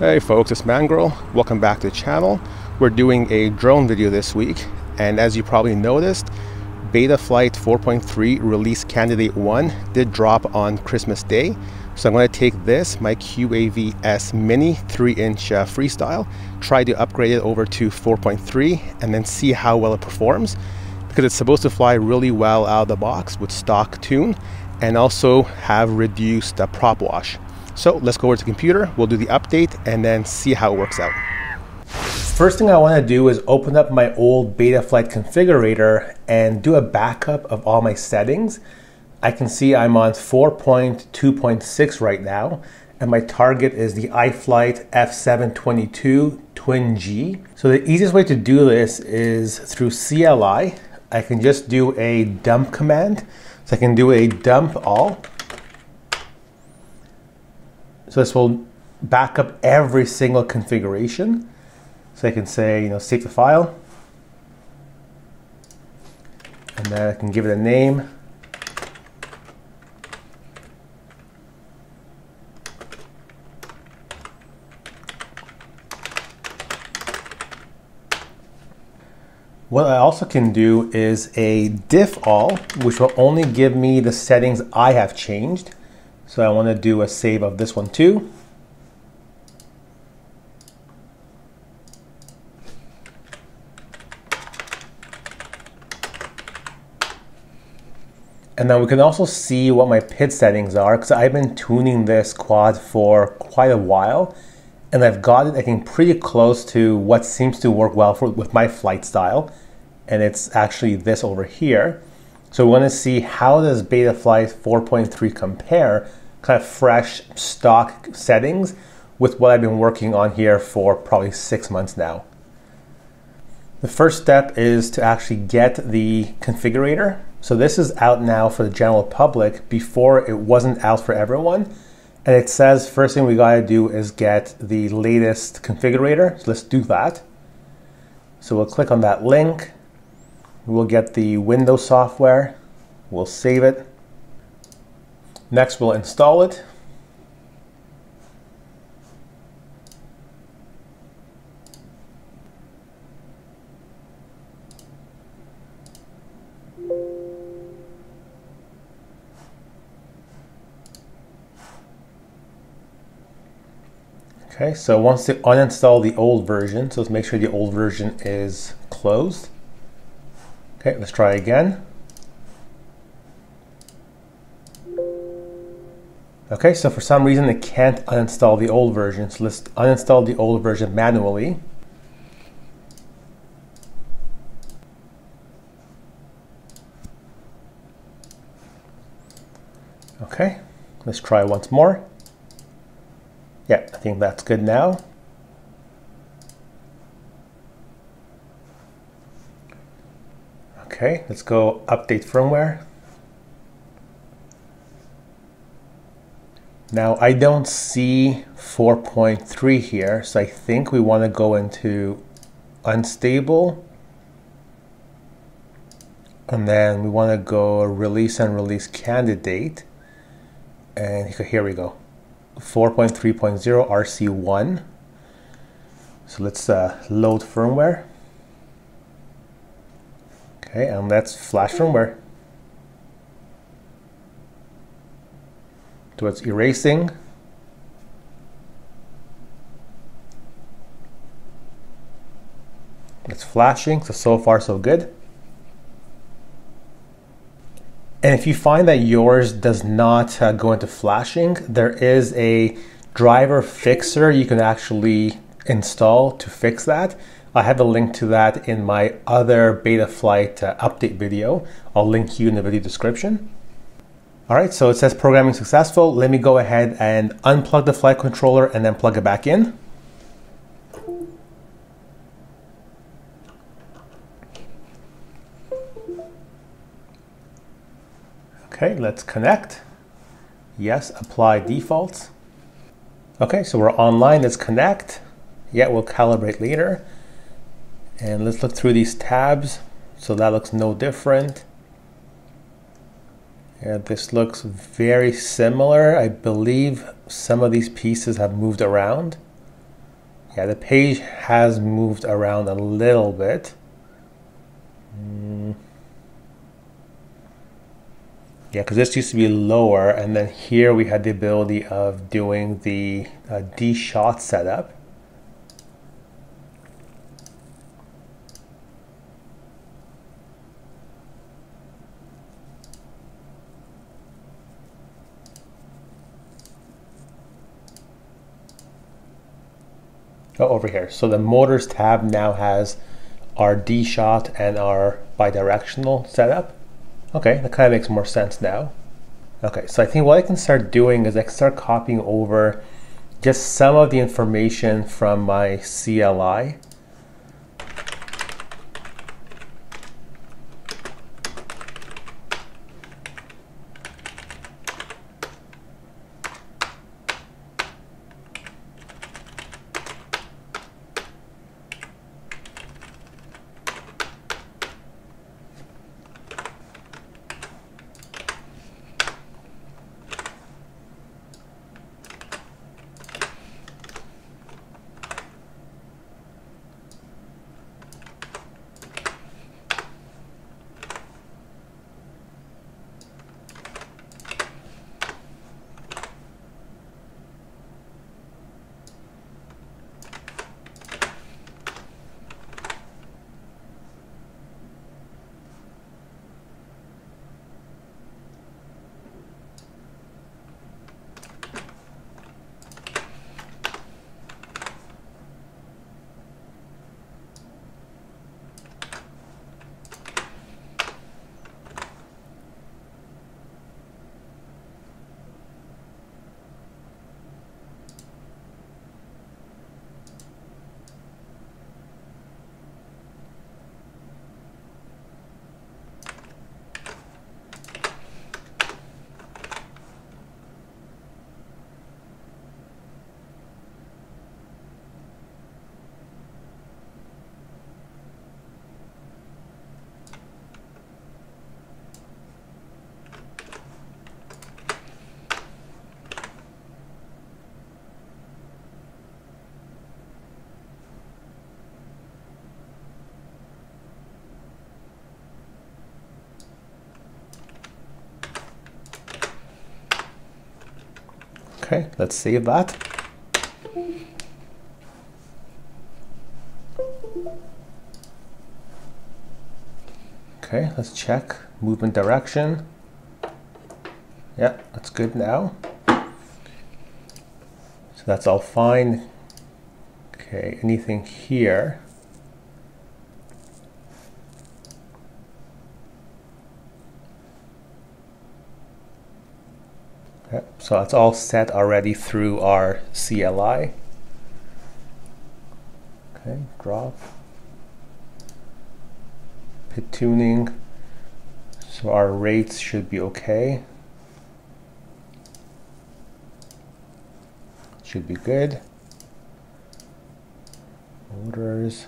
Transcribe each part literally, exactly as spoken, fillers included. Hey folks, it's Mangorille. Welcome back to the channel. We're doing a drone video this week, and as you probably noticed, Betaflight four point three release candidate one did drop on Christmas Day. So I'm going to take this, my Q A V S mini three inch uh, freestyle, try to upgrade it over to four point three and then see how well it performs, because it's supposed to fly really well out of the box with stock tune and also have reduced uh, prop wash. So let's go over to the computer, we'll do the update and then see how it works out. First thing I want to do is open up my old Betaflight configurator and do a backup of all my settings. I can see I'm on four point two point six right now, and my target is the iFlight F seven twenty-two twin G. So the easiest way to do this is through C L I. I can just do a dump command. So I can do a dump all. So this will back up every single configuration. So I can say, you know, save the file. And then I can give it a name. What I also can do is a diff all, which will only give me the settings I have changed. So I want to do a save of this one too. And then we can also see what my P I D settings are, because I've been tuning this quad for quite a while, and I've got it, I think, pretty close to what seems to work well for, with my flight style, and it's actually this over here. So we want to see how does Betaflight four point three compare, kind of fresh stock settings, with what I've been working on here for probably six months now. The first step is to actually get the configurator. So this is out now for the general public. Before, it wasn't out for everyone. And it says first thing we gotta do is get the latest configurator. So let's do that. So we'll click on that link. We'll get the Windows software, we'll save it. Next, we'll install it. Okay, so it wants to uninstall the old version, so let's make sure the old version is closed. Okay, let's try again. Okay, so for some reason it can't uninstall the old version, so let's uninstall the old version manually. Okay, let's try once more. Yeah, I think that's good now. Okay, let's go update firmware. Now I don't see four point three here, so I think we want to go into unstable. And then we want to go release and release candidate. And here we go, four point three point zero R C one. So let's uh, load firmware. Okay, and that's flash firmware. So it's erasing. It's flashing, so so far so good. And if you find that yours does not uh, go into flashing, there is a driver fixer you can actually install to fix that. I have a link to that in my other Betaflight uh, update video. I'll link you in the video description. All right, so it says programming successful. Let me go ahead and unplug the flight controller and then plug it back in. Okay, let's connect. Yes, apply defaults. Okay, so we're online, let's connect. Yeah, we'll calibrate later. And let's look through these tabs. So that looks no different. Yeah, this looks very similar. I believe some of these pieces have moved around. Yeah, the page has moved around a little bit. Mm. Yeah, because this used to be lower, and then here we had the ability of doing the uh, D-Shot setup. Oh, over here. So the motors tab now has our D-Shot and our bidirectional setup. Okay, that kind of makes more sense now. Okay, so I think what I can start doing is I can start copying over just some of the information from my C L I. Okay, let's save that. Okay, let's check movement direction. Yeah, that's good now. So that's all fine. Okay, anything here? So it's all set already through our C L I. Okay, drop. Pit tuning. So our rates should be okay. Should be good. Motors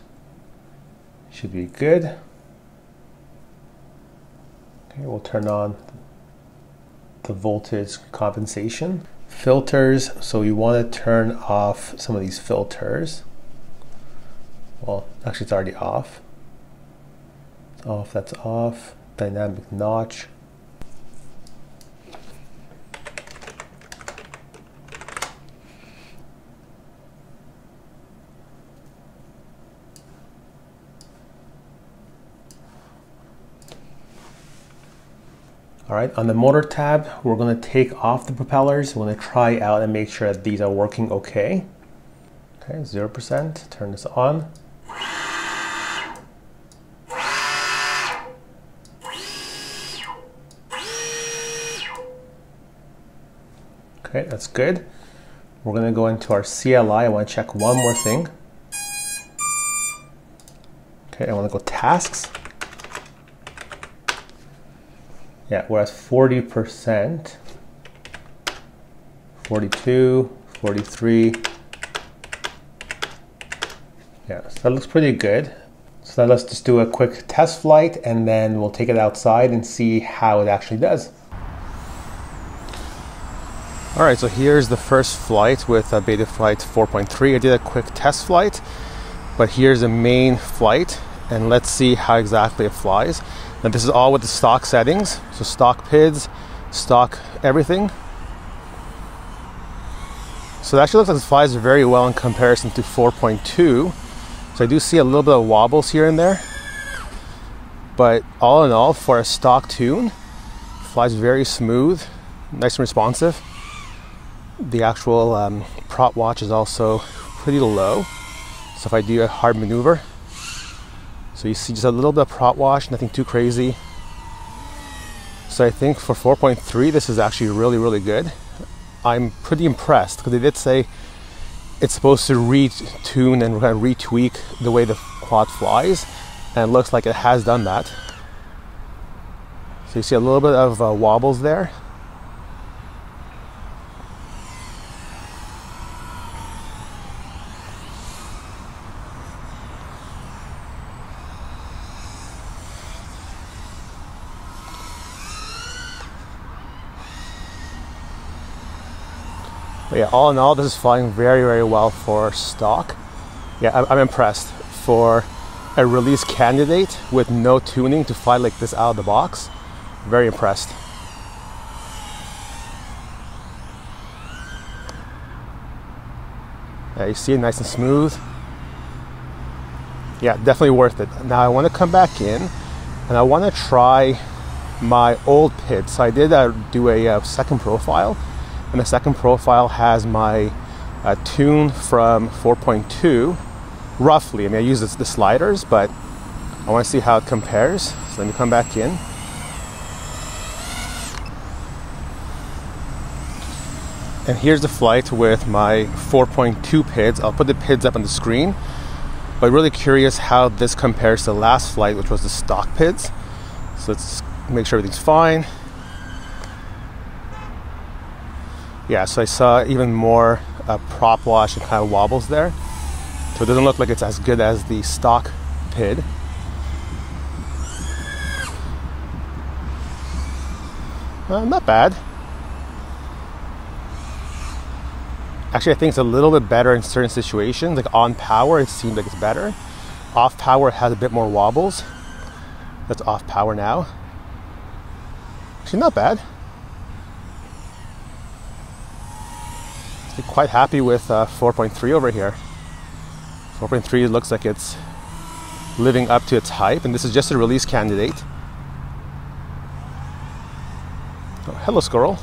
should be good. Okay, we'll turn on the voltage compensation. Filters, so we want to turn off some of these filters. Well, actually it's already off. It's off, that's off. Dynamic notch. All right, on the motor tab, we're gonna take off the propellers. We're gonna try out and make sure that these are working okay. Okay, zero percent, turn this on. Okay, that's good. We're gonna go into our C L I. I wanna check one more thing. Okay, I wanna go tasks. Yeah, we're at forty percent, forty-two, forty-three. Yeah, so that looks pretty good. So now let's just do a quick test flight and then we'll take it outside and see how it actually does. All right, so here's the first flight with uh, Betaflight four point three. I did a quick test flight, but here's the main flight, and let's see how exactly it flies. Now this is all with the stock settings, so stock P I Ds, stock everything. So it actually looks like it flies very well in comparison to four point two. So I do see a little bit of wobbles here and there, but all in all, for a stock tune, it flies very smooth, nice and responsive. The actual um, prop watch is also pretty low, so if I do a hard maneuver, so you see just a little bit of prop watch, nothing too crazy. So I think for four point three, this is actually really, really good. I'm pretty impressed because they did say it's supposed to retune and retweak the way the quad flies, and it looks like it has done that. So you see a little bit of uh, wobbles there. But yeah, all in all, this is flying very, very well for stock. Yeah, I'm impressed. For a release candidate with no tuning to fly like this out of the box, very impressed. Yeah, you see it nice and smooth. Yeah, definitely worth it. Now I want to come back in and I want to try my old P I D. So I did uh, do a uh, second profile. And the second profile has my uh, tune from four point two, roughly. I mean, I use the sliders, but I want to see how it compares. So let me come back in. And here's the flight with my four point two P I Ds. I'll put the P I Ds up on the screen, but really curious how this compares to the last flight, which was the stock P I Ds. So let's make sure everything's fine. Yeah, so I saw even more uh, prop wash and kind of wobbles there. So it doesn't look like it's as good as the stock P I D. Uh, not bad. Actually, I think it's a little bit better in certain situations. Like on power, it seemed like it's better. Off power, it has a bit more wobbles. That's off power now. Actually, not bad. Quite happy with uh, four point three over here. four point three looks like it's living up to its hype, and this is just a release candidate. Oh, hello squirrel.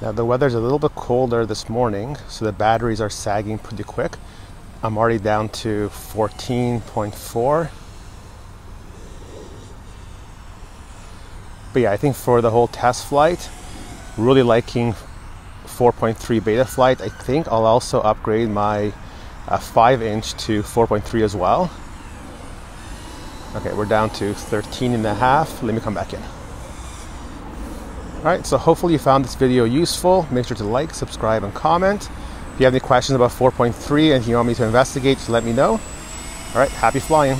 Now the weather's a little bit colder this morning, so the batteries are sagging pretty quick. I'm already down to fourteen point four. But yeah, I think for the whole test flight, really liking four point three Betaflight. I think I'll also upgrade my uh, five inch to four point three as well. Okay, we're down to thirteen and a half. Let me come back in. Alright, so hopefully you found this video useful. Make sure to like, subscribe, and comment. If you have any questions about four point three and you want me to investigate, just let me know. Alright, happy flying.